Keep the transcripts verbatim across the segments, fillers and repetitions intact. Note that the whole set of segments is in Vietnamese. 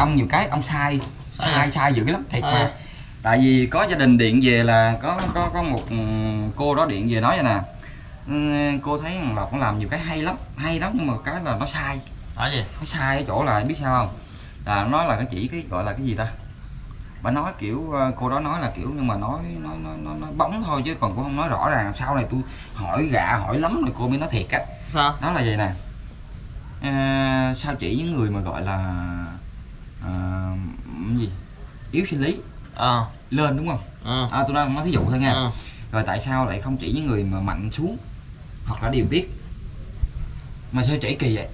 ông nhiều cái ông sai sai sai, sai dữ lắm thiệt à. Mà tại vì có gia đình điện về là có có có một cô đó điện về nói vậy nè, cô thấy thằng Lộc nó làm nhiều cái hay lắm hay lắm nhưng mà cái là nó sai. Nói gì? Nó sai ở chỗ là biết sao không, là nó là cái chỉ cái gọi là cái gì ta, bà nói kiểu cô đó nói là kiểu nhưng mà nói nó nó nó bóng thôi chứ còn cũng không nói rõ ràng. Sau này tôi hỏi gạ hỏi lắm rồi cô mới nói thiệt á. Sao? Nó là vậy nè, à, sao chỉ những người mà gọi là à, gì yếu sinh lý à. Lên đúng không? À, à tôi đang nói thí dụ thôi nha. À, rồi tại sao lại không chỉ những người mà mạnh xuống hoặc là điều tiết mà sao chỉ kỳ vậy?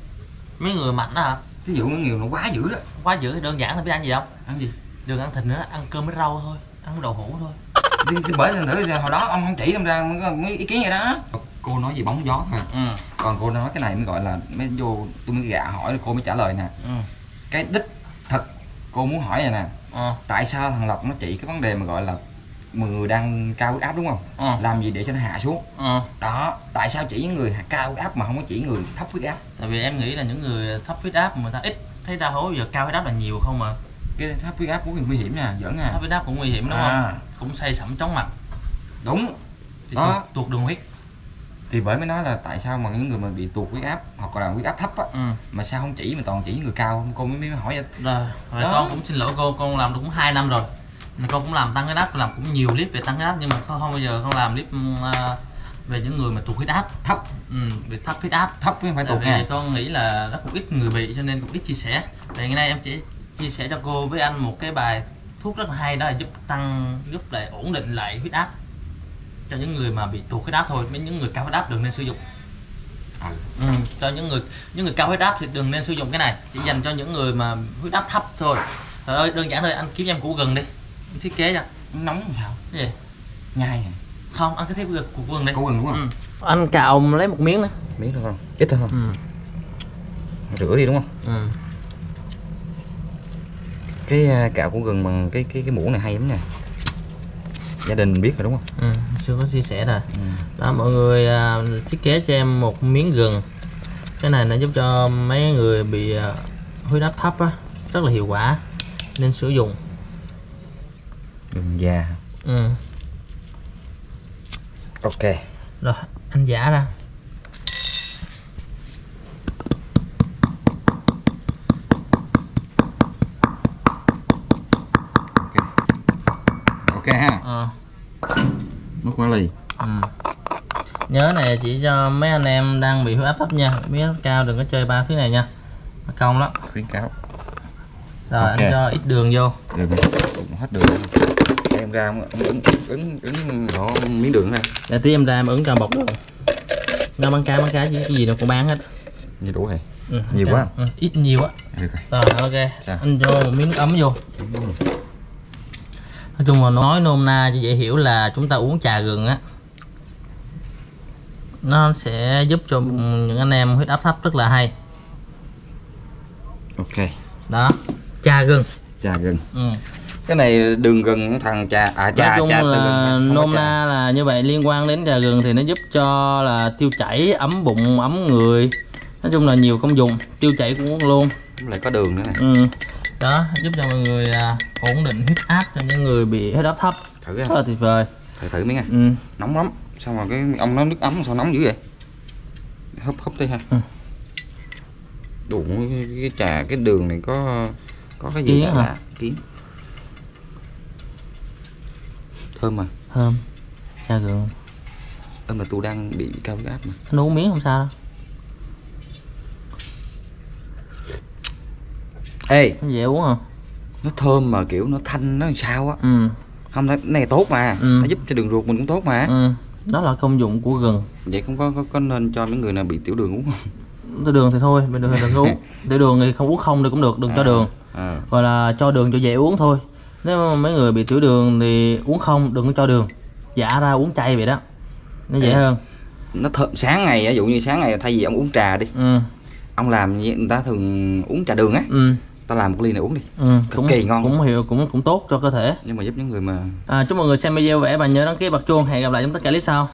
Mấy người mạnh đó hả? Thí dụ mấy người nó quá dữ đó, quá dữ đơn giản là biết ăn gì không? Ăn gì? Đừng ăn thịt nữa, ăn cơm với rau thôi, ăn với đậu hũ thôi. Thì, thì bởi thành thử hồi đó ông không chỉ làm ra mới ý kiến vậy đó. Cô nói gì bóng gió thôi. Ừ. Còn cô nói cái này mới gọi là mới vô tôi mới gạ hỏi cô mới trả lời nè. Ừ. Cái đích thật cô muốn hỏi này nè. Ừ. Tại sao thằng Lộc nó chỉ cái vấn đề mà gọi là người đang cao huyết áp đúng không? Ừ. Làm gì để cho nó hạ xuống? Ừ. Đó, tại sao chỉ những người cao huyết áp mà không có chỉ người thấp huyết áp? Tại vì em nghĩ là những người thấp huyết áp mà ta ít thấy đau hố, giờ cao huyết áp là nhiều không mà. Cái thấp huyết áp cũng nguy hiểm nè, giỡn à. Thấp huyết áp cũng nguy hiểm đúng à. Không? Cũng say sẩm chóng mặt. Đúng. Thì đó, tuột, tuột đường huyết. Thì bởi mới nói là tại sao mà những người mà bị tuột huyết áp hoặc là huyết áp thấp á, ừ, mà sao không chỉ mà toàn chỉ người cao, cô mới mới hỏi vậy. Rồi, rồi con cũng xin lỗi cô, con làm được cũng hai năm rồi. Con cũng làm tăng huyết áp, làm cũng nhiều clip về tăng huyết áp nhưng mà không, không bao giờ con làm clip về những người mà tuột huyết áp thấp. Ừ, bị thấp huyết áp thấp mới phải tuột nha. Con nghĩ là nó cũng ít người bị cho nên cũng ít chia sẻ. Vậy ngày nay em chỉ chia sẻ cho cô với anh một cái bài thuốc rất là hay, đó là giúp tăng giúp lại ổn định lại huyết áp cho những người mà bị tụt huyết áp thôi. Mấy những người cao huyết áp đừng nên sử dụng. À, ừ, cho những người những người cao huyết áp thì đừng nên sử dụng cái này, chỉ à, dành cho những người mà huyết áp thấp thôi. Trời ơi, đơn giản thôi, anh kiếm em củ gừng đi, thiết kế ra nóng làm sao cái gì nhai này. Không, ăn cái thiết củ gừng đây, củ gừng đúng không? Ừ. Anh cạo lấy một miếng nữa, miếng thôi không ít thôi không. Ừ. Rửa đi đúng không? Ừ. Cái cạo của gừng bằng cái cái cái muỗng này hay lắm nè, gia đình mình biết rồi đúng không? Ừ, chưa có chia sẻ rồi. Ừ. Đó mọi người à, thiết kế cho em một miếng gừng, cái này nó giúp cho mấy người bị à, huyết áp thấp á, rất là hiệu quả nên sử dụng. Gừng già. Ừ. Ok. Rồi anh giả ra. Quá lì. Ừ. Nhớ này chỉ cho mấy anh em đang bị huyết áp thấp nha, huyết áp cao đừng có chơi ba thứ này nha, nó cong lắm, khuyến cáo. Rồi okay, anh cho ít đường vô. Đường hết đường em ra ứng ứng ứng nó miếng đường ra, để tí em ra em ứng cho bọc đường. Nó bán cá bán cá chứ cái gì nó cũng bán hết. Nhiều đủ này. Ừ, nhiều quá. Ừ, ít nhiều á. Rồi ok. Sao? Anh cho một miếng nước ấm vô. Nói chung là nói nôm na cho dễ hiểu là chúng ta uống trà gừng á, nó sẽ giúp cho những anh em huyết áp thấp rất là hay. Ok. Đó, trà gừng. Trà gừng. Ừ. Cái này đường gừng thằng trà à trà. Nói chung trà là nôm na là như vậy, liên quan đến trà gừng thì nó giúp cho là tiêu chảy, ấm bụng, ấm người. Nói chung là nhiều công dụng, tiêu chảy cũng uống luôn. Lại có đường nữa này. Ừ. Đó, giúp cho mọi người à, ổn định huyết áp cho những người bị huyết áp thấp. Thử rất là tuyệt vời. Thử thử miếng này. Ừ. Nóng lắm. Sao mà cái ông nó nước ấm sao nóng dữ vậy? Húp húp đi ha. Ừ. Đủ cái, cái trà cái đường này có có cái gì lạ kiến. Thơm mà. Thơm. Trà gừng. Ơ mà tôi đang bị cao huyết áp mà. Anh uống miếng không sao đâu. Ê, nó dễ uống không? Nó thơm mà kiểu nó thanh nó làm sao á. Ừ. Không, cái này tốt mà. Ừ. Nó giúp cho đường ruột mình cũng tốt mà. Ừ. Đó là công dụng của gừng. Vậy không có, có có nên cho mấy người nào bị tiểu đường uống không? Tiểu đường thì thôi, mình đừng đừng uống. Tiểu đường thì không uống không được cũng được, đừng à, cho đường. À. Gọi là cho đường cho dễ uống thôi. Nếu mà mấy người bị tiểu đường thì uống không, đừng có cho đường. Giả ra uống chay vậy đó. Nó dễ. Ê, hơn. Nó thơm, sáng ngày ví dụ như sáng ngày thay vì ông uống trà đi. Ừ. Ông làm như người ta thường uống trà đường á. Ừ. Ta làm một ly này uống đi. Ừ, cực cũng, kỳ ngon cũng hiệu cũng cũng tốt cho cơ thể. Nhưng mà giúp những người mà à, chúc mọi người xem video, vẽ và nhớ đăng ký bật chuông. Hẹn gặp lại trong tất cả clip sau.